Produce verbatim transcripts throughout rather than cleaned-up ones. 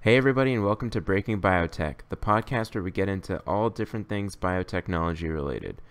Hey everybody, and welcome to Breaking Biotech, the podcast where we get into all different things biotechnology related.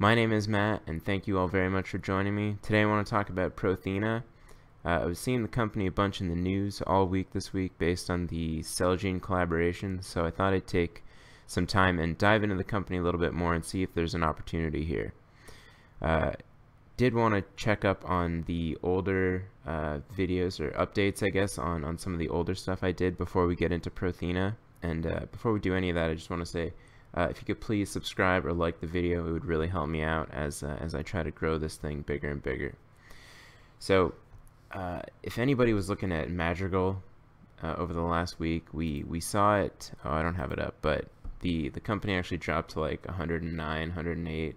My name is Matt, and thank you all very much for joining me. Today I want to talk about Prothena. Uh, I was seeing the company a bunch in the news all week this week based on the Celgene collaboration, so I thought I'd take some time and dive into the company a little bit more and see if there's an opportunity here. Uh, did want to check up on the older uh, videos or updates, I guess, on, on some of the older stuff I did before we get into Prothena. And uh, before we do any of that, I just want to say, uh, if you could please subscribe or like the video, it would really help me out as, uh, as I try to grow this thing bigger and bigger. So uh, if anybody was looking at Madrigal uh, over the last week, we, we saw it. Oh, I don't have it up, but the, the company actually dropped to like one oh nine, one oh eight.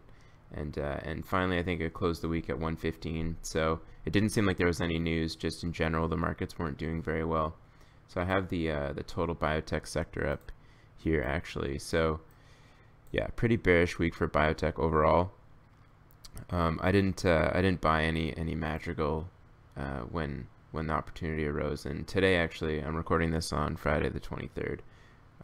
And, uh, and finally, I think it closed the week at one fifteen, so it didn't seem like there was any news. Just in general, the markets weren't doing very well. So I have the, uh, the total biotech sector up here, actually. So yeah, pretty bearish week for biotech overall. Um, I didn't, uh, I didn't buy any, any Madrigal uh, when, when the opportunity arose. And today, actually, I'm recording this on Friday the twenty-third.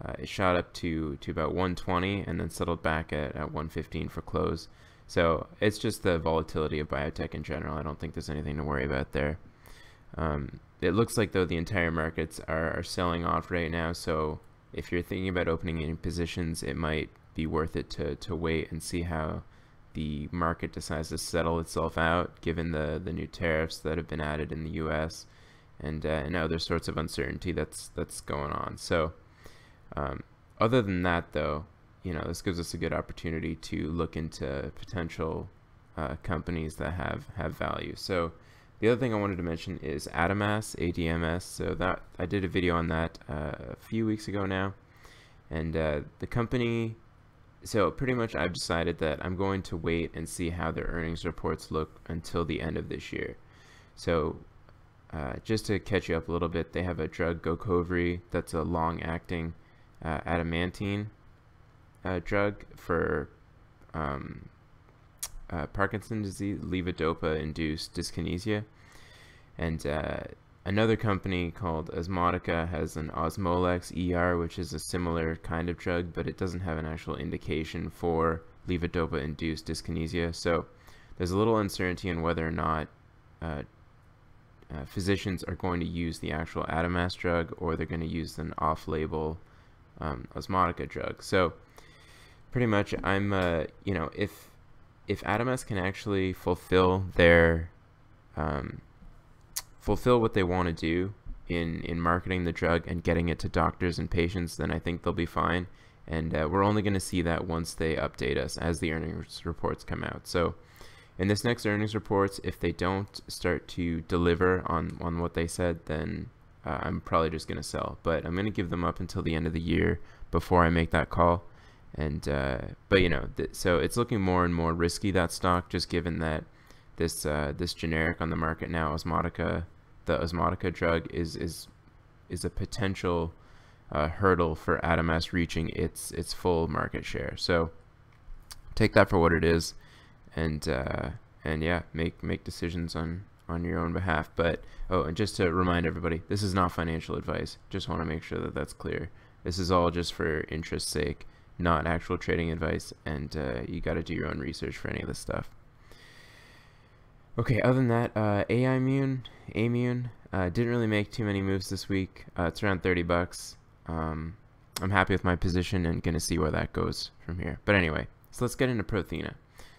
Uh, it shot up to, to about one twenty and then settled back at, at one fifteen for close. So it's just the volatility of biotech in general. I don't think there's anything to worry about there. Um, it looks like, though, the entire markets are, are selling off right now. So if you're thinking about opening any positions, it might be worth it to, to wait and see how the market decides to settle itself out, given the, the new tariffs that have been added in the U S and, uh, and other sorts of uncertainty that's, that's going on. So um, other than that, though, you know, this gives us a good opportunity to look into potential uh, companies that have, have value. So the other thing I wanted to mention is Adamas, A D M S. So that I did a video on that uh, a few weeks ago now. And uh, the company, so pretty much I've decided that I'm going to wait and see how their earnings reports look until the end of this year. So uh, just to catch you up a little bit, they have a drug, GoCovri, that's a long-acting uh, adamantine Uh, drug for um, uh, Parkinson's disease, levodopa-induced dyskinesia. And uh, another company called Osmotica has an Osmolex E R, which is a similar kind of drug, but it doesn't have an actual indication for levodopa-induced dyskinesia. So there's a little uncertainty in whether or not uh, uh, physicians are going to use the actual Adamas drug or they're going to use an off-label um, Osmotica drug. So pretty much, I'm, uh, you know, if if Adamas can actually fulfill their, um, fulfill what they want to do in, in marketing the drug and getting it to doctors and patients, then I think they'll be fine. And uh, we're only going to see that once they update us as the earnings reports come out. So in this next earnings reports, if they don't start to deliver on, on what they said, then uh, I'm probably just going to sell. But I'm going to give them up until the end of the year before I make that call. And uh, but you know, th so it's looking more and more risky, that stock, just given that this uh, this generic on the market now, Osmotica, the Osmotica drug is is is a potential uh, hurdle for Adamas reaching its its full market share. So take that for what it is, and uh, and yeah, make make decisions on on your own behalf. But oh, and just to remind everybody, this is not financial advice. Just want to make sure that that's clear. This is all just for interest's sake, not actual trading advice, and uh, you got to do your own research for any of this stuff. Okay, other than that, uh, A I immune, Amune, uh, didn't really make too many moves this week. Uh, it's around thirty bucks. Um, I'm happy with my position and going to see where that goes from here. But anyway, so let's get into Prothena.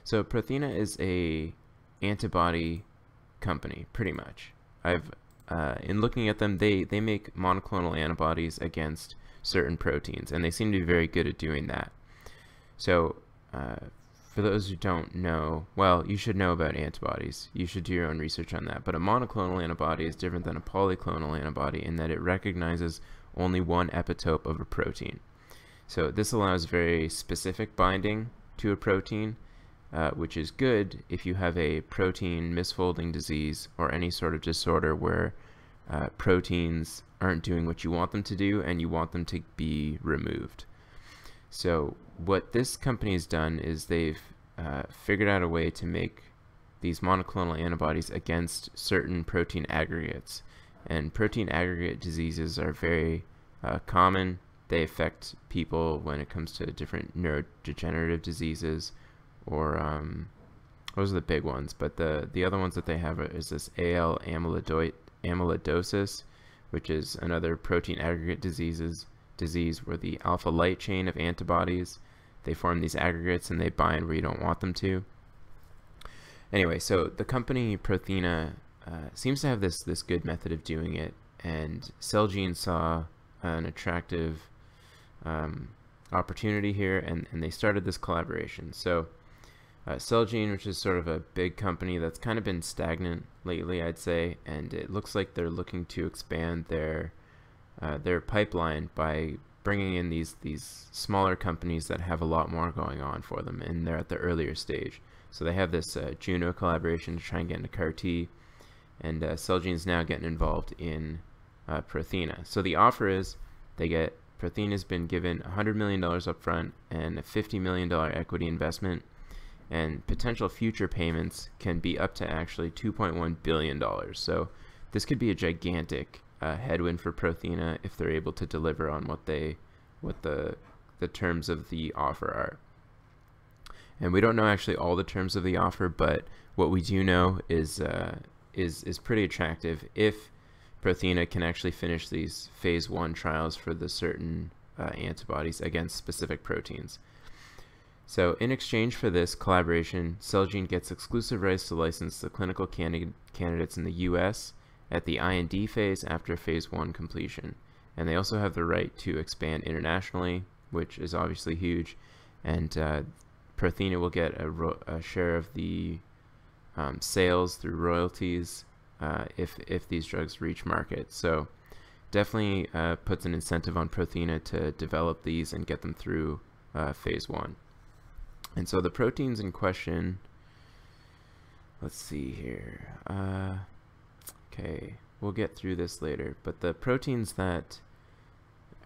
So Prothena is a antibody company, pretty much. I've, uh, in looking at them, they, they make monoclonal antibodies against certain proteins, and they seem to be very good at doing that. So uh, for those who don't know, well, you should know about antibodies. You should do your own research on that. But a monoclonal antibody is different than a polyclonal antibody in that it recognizes only one epitope of a protein. So this allows very specific binding to a protein, uh, which is good if you have a protein misfolding disease or any sort of disorder where uh, proteins aren't doing what you want them to do and you want them to be removed. So what this company has done is they've uh, figured out a way to make these monoclonal antibodies against certain protein aggregates. And protein aggregate diseases are very uh, common. They affect people when it comes to different neurodegenerative diseases, or um, those are the big ones. But the the other ones that they have is this A L amyloidosis, which is another protein aggregate diseases disease where the alpha light chain of antibodies, they form these aggregates and they bind where you don't want them to. Anyway, so the company Prothena uh, seems to have this this good method of doing it, and Celgene saw an attractive um, opportunity here, and, and they started this collaboration. So uh, Celgene, which is sort of a big company that's kind of been stagnant lately, I'd say, and it looks like they're looking to expand their uh, their pipeline by bringing in these these smaller companies that have a lot more going on for them, and they're at the earlier stage. So they have this uh, Juno collaboration to try and get into CAR T, and uh, Celgene's now getting involved in uh, Prothena. So the offer is they get, Prothena's been given one hundred million dollars up front and a fifty million dollars equity investment, and potential future payments can be up to actually two point one billion dollars. So this could be a gigantic Uh, headwind for Prothena if they're able to deliver on what they, what the the terms of the offer are. And we don't know actually all the terms of the offer, but what we do know is uh, is is pretty attractive if Prothena can actually finish these phase one trials for the certain uh, antibodies against specific proteins. So in exchange for this collaboration, Celgene gets exclusive rights to license the clinical candid candidates in the U S at the I N D phase after phase one completion. And they also have the right to expand internationally, which is obviously huge. And uh, Prothena will get a, ro a share of the um, sales through royalties uh, if, if these drugs reach market. So definitely uh, puts an incentive on Prothena to develop these and get them through uh, phase one. And so the proteins in question, let's see here. Uh, Okay, we'll get through this later, but the proteins that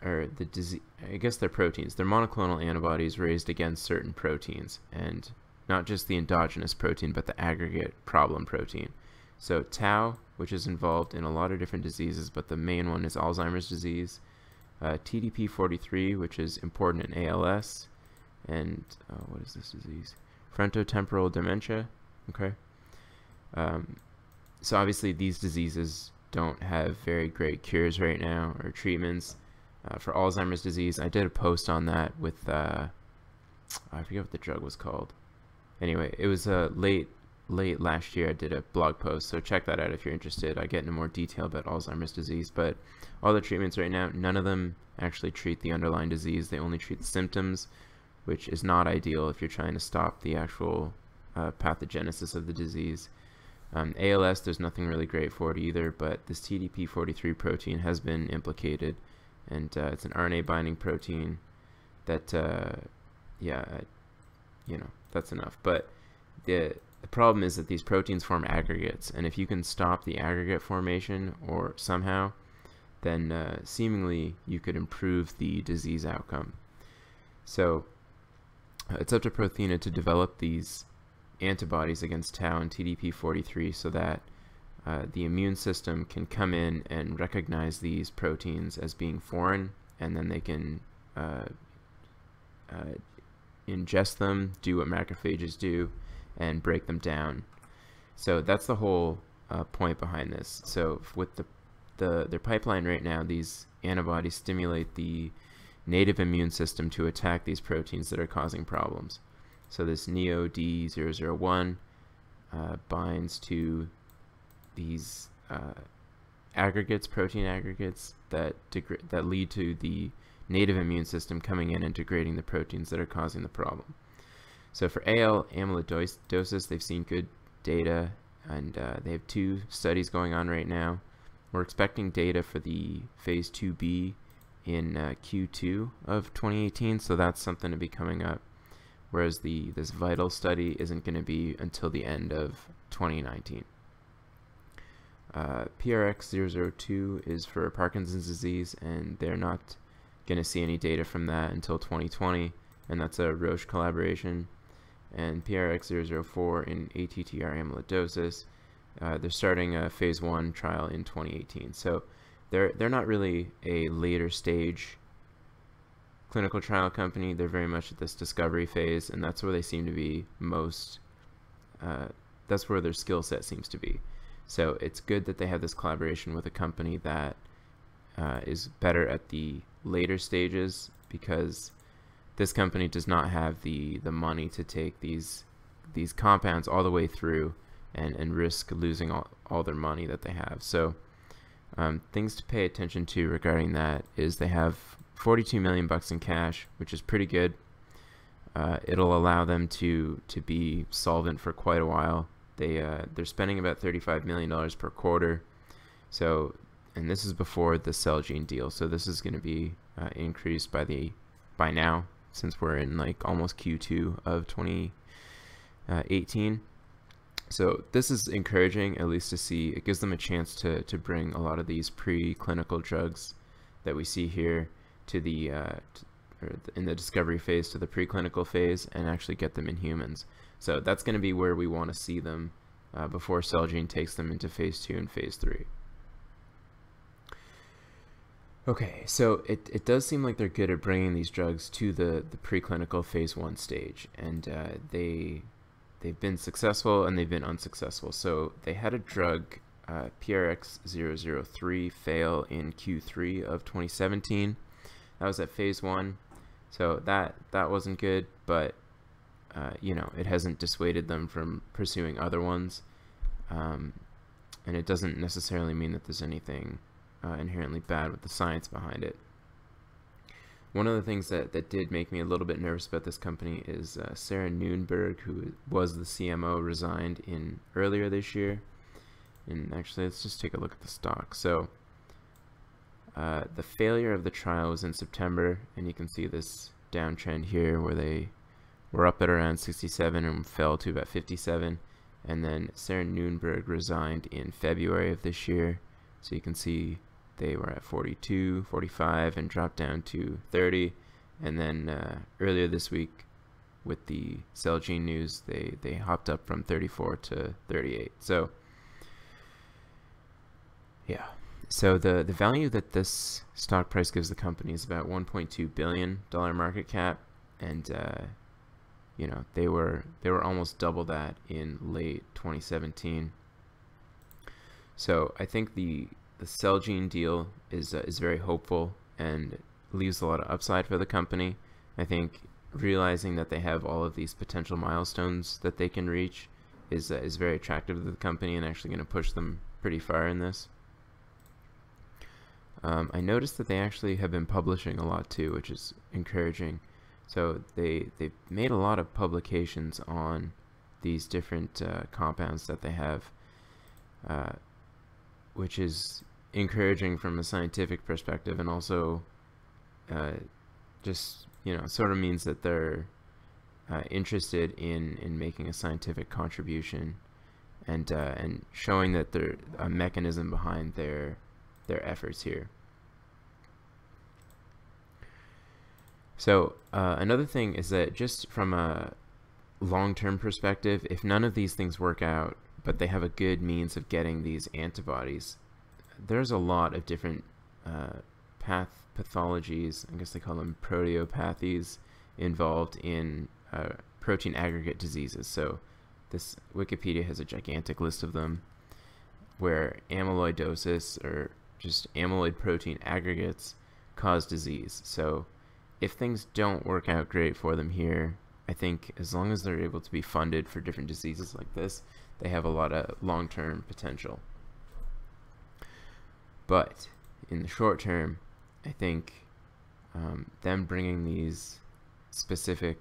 are the disease, I guess they're proteins, they're monoclonal antibodies raised against certain proteins, and not just the endogenous protein, but the aggregate problem protein. So Tau, which is involved in a lot of different diseases, but the main one is Alzheimer's disease, uh, T D P forty-three, which is important in A L S, and uh, what is this disease? Frontotemporal dementia, okay? Um, So obviously these diseases don't have very great cures right now or treatments. Uh, for Alzheimer's disease, I did a post on that with, uh, I forget what the drug was called. Anyway, it was uh, late, late last year I did a blog post, so check that out if you're interested. I get into more detail about Alzheimer's disease, but all the treatments right now, none of them actually treat the underlying disease. They only treat the symptoms, which is not ideal if you're trying to stop the actual uh, pathogenesis of the disease. Um, A L S, there's nothing really great for it either, but this T D P forty-three protein has been implicated, and uh, it's an R N A binding protein that, uh, yeah, you know, that's enough. But the, the problem is that these proteins form aggregates, and if you can stop the aggregate formation or somehow, then uh, seemingly you could improve the disease outcome. So uh, it's up to Prothena to develop these antibodies against Tau and T D P forty-three so that uh, the immune system can come in and recognize these proteins as being foreign, and then they can uh, uh, ingest them, do what macrophages do, and break them down. So that's the whole uh, point behind this. So with the, the their pipeline right now, these antibodies stimulate the native immune system to attack these proteins that are causing problems. So this NEO D zero zero one uh, binds to these uh, aggregates, protein aggregates, that, that lead to the native immune system coming in and degrading the proteins that are causing the problem. So for A L amyloidosis, they've seen good data, and uh, they have two studies going on right now. We're expecting data for the phase two B in uh, Q two of twenty eighteen, so that's something to be coming up. Whereas the this vital study isn't going to be until the end of twenty nineteen. Uh, P R X zero zero two is for Parkinson's disease, and they're not going to see any data from that until twenty twenty, and that's a Roche collaboration. And P R X zero zero four in A T T R amyloidosis, uh, they're starting a phase one trial in twenty eighteen. So They're, they're not really a later stage clinical trial company. They're very much at this discovery phase, and that's where they seem to be most, uh, that's where their skill set seems to be. So it's good that they have this collaboration with a company that uh, is better at the later stages, because this company does not have the, the money to take these these compounds all the way through and, and risk losing all, all their money that they have. So um, things to pay attention to regarding that is they have forty-two million bucks in cash, which is pretty good. Uh, it'll allow them to to be solvent for quite a while. They uh, they're spending about thirty-five million dollars per quarter. So, and this is before the Celgene deal. So this is going to be uh, increased by the by now, since we're in like almost Q two of twenty eighteen. So this is encouraging, at least to see. It gives them a chance to to bring a lot of these preclinical drugs that we see here to the uh, to, or in the discovery phase to the preclinical phase and actually get them in humans. So that's going to be where we want to see them uh, before Celgene takes them into phase two and phase three. Okay, so it, it does seem like they're good at bringing these drugs to the, the preclinical phase one stage, and uh, they, they've been successful and they've been unsuccessful. So they had a drug, uh, P R X zero zero three, fail in Q three of twenty seventeen. That was at phase one, so that, that wasn't good, but Uh, you know, it hasn't dissuaded them from pursuing other ones, um, and it doesn't necessarily mean that there's anything uh, inherently bad with the science behind it. One of the things that, that did make me a little bit nervous about this company is uh, Sarah Nunberg, who was the C M O, resigned in earlier this year. And actually, let's just take a look at the stock. So uh, the failure of the trial was in September, and you can see this downtrend here where they were up at around sixty-seven and fell to about fifty-seven, and then Sarah Nunberg resigned in February of this year, so you can see they were at forty-two, forty-five, and dropped down to thirty, and then uh, earlier this week with the Celgene news, they, they hopped up from thirty-four to thirty-eight. So yeah, so the, the value that this stock price gives the company is about one point two billion dollar market cap, and uh, you know, they were they were almost double that in late twenty seventeen. So I think the the Celgene deal is uh, is very hopeful and leaves a lot of upside for the company. I think realizing that they have all of these potential milestones that they can reach is uh, is very attractive to the company and actually going to push them pretty far in this. Um, I noticed that they actually have been publishing a lot too, which is encouraging. So they, they've made a lot of publications on these different uh, compounds that they have, uh, which is encouraging from a scientific perspective, and also uh, just, you know, sort of means that they're uh, interested in, in making a scientific contribution and, uh, and showing that there's a mechanism behind their, their efforts here. So uh, another thing is that just from a long-term perspective, if none of these things work out, but they have a good means of getting these antibodies, there's a lot of different uh, path pathologies, I guess they call them proteopathies, involved in uh, protein aggregate diseases. So this Wikipedia has a gigantic list of them, where amyloidosis, or just amyloid protein aggregates, cause disease. So if things don't work out great for them here, I think as long as they're able to be funded for different diseases like this, they have a lot of long-term potential. But in the short term, I think um, them bringing these specific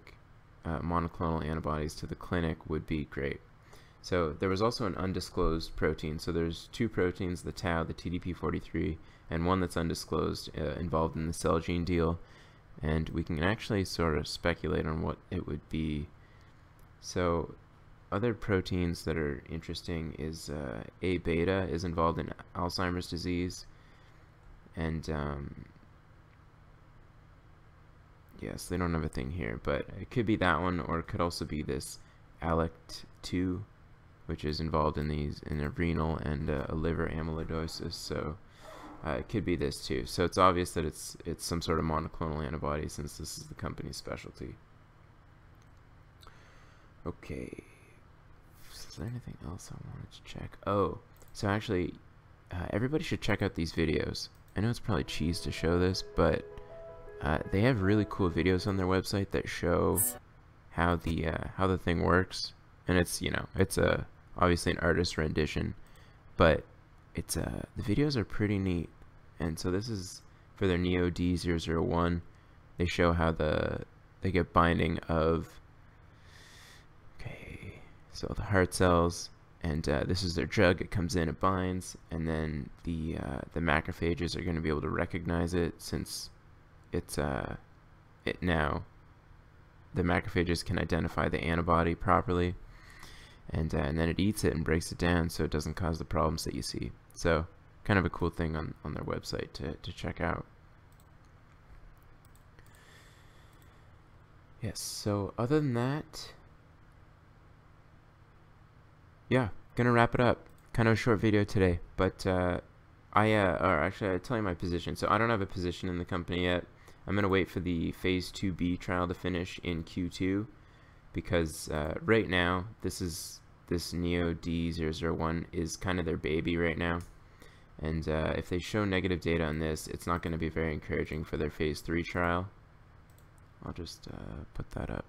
uh, monoclonal antibodies to the clinic would be great. So there was also an undisclosed protein. So there's two proteins, the Tau, the T D P forty-three, and one that's undisclosed uh, involved in the Celgene deal. And we can actually sort of speculate on what it would be. So other proteins that are interesting is uh, A beta is involved in Alzheimer's disease. And um, yes, they don't have a thing here, but it could be that one, or it could also be this A L E C T two, which is involved in these in a renal and uh, a liver amyloidosis. So Uh, it could be this too. So it's obvious that it's it's some sort of monoclonal antibody, since this is the company's specialty. Okay. Is there anything else I wanted to check? Oh, so actually, uh, everybody should check out these videos. I know it's probably cheese to show this, but uh, they have really cool videos on their website that show how the uh, how the thing works, and it's you know it's a obviously an artist's rendition, but it's uh the videos are pretty neat. And so this is for their NEO D zero zero one. They show how the they get binding of okay, so the heart cells, and uh, this is their drug. It comes in, it binds, and then the uh, the macrophages are going to be able to recognize it, since it's uh it now the macrophages can identify the antibody properly, and uh, and then it eats it and breaks it down, so it doesn't cause the problems that you see. So kind of a cool thing on, on their website to, to check out. Yes, so other than that, yeah, gonna wrap it up. Kind of a short video today, but uh, I, uh, or actually I'll tell you my position. So I don't have a position in the company yet. I'm gonna wait for the phase two B trial to finish in Q two, because uh, right now this is this NEO D zero zero one is kind of their baby right now. And uh, if they show negative data on this, it's not going to be very encouraging for their phase three trial. I'll just uh, put that up,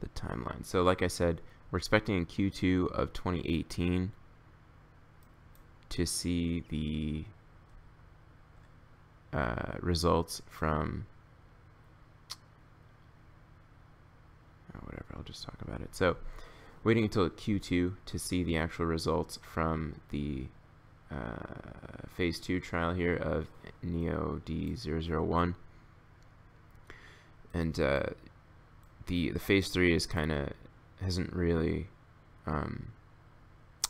the timeline. So like I said, we're expecting in Q two of twenty eighteen to see the uh, results from, oh, whatever, I'll just talk about it. So waiting until Q two to see the actual results from the Uh, phase two trial here of NEO D zero zero one, and uh, the the phase three is kind of hasn't really um,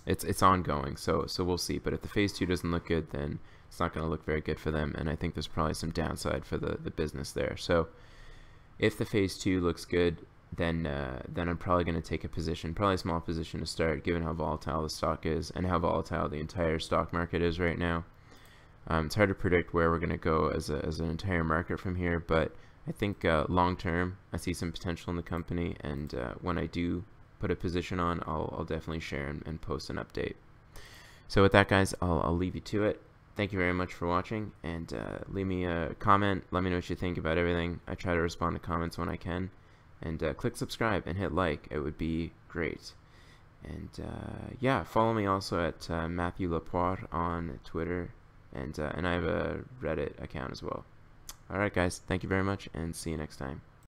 it's it's ongoing, so so we'll see. But if the phase two doesn't look good, then it's not going to look very good for them, and I think there's probably some downside for the the business there. So if the phase two looks good, then uh, then I'm probably going to take a position, probably a small position to start, given how volatile the stock is and how volatile the entire stock market is right now. Um, it's hard to predict where we're going to go as, a, as an entire market from here, but I think uh, long term, I see some potential in the company, and uh, when I do put a position on, I'll, I'll definitely share and, and post an update. So with that, guys, I'll, I'll leave you to it. Thank you very much for watching, and uh, leave me a comment. Let me know what you think about everything. I try to respond to comments when I can. And uh, click subscribe and hit like. It would be great. And uh, yeah, follow me also at uh, Matthew Lapoire on Twitter. And, uh, and I have a Reddit account as well. All right, guys. Thank you very much, and see you next time.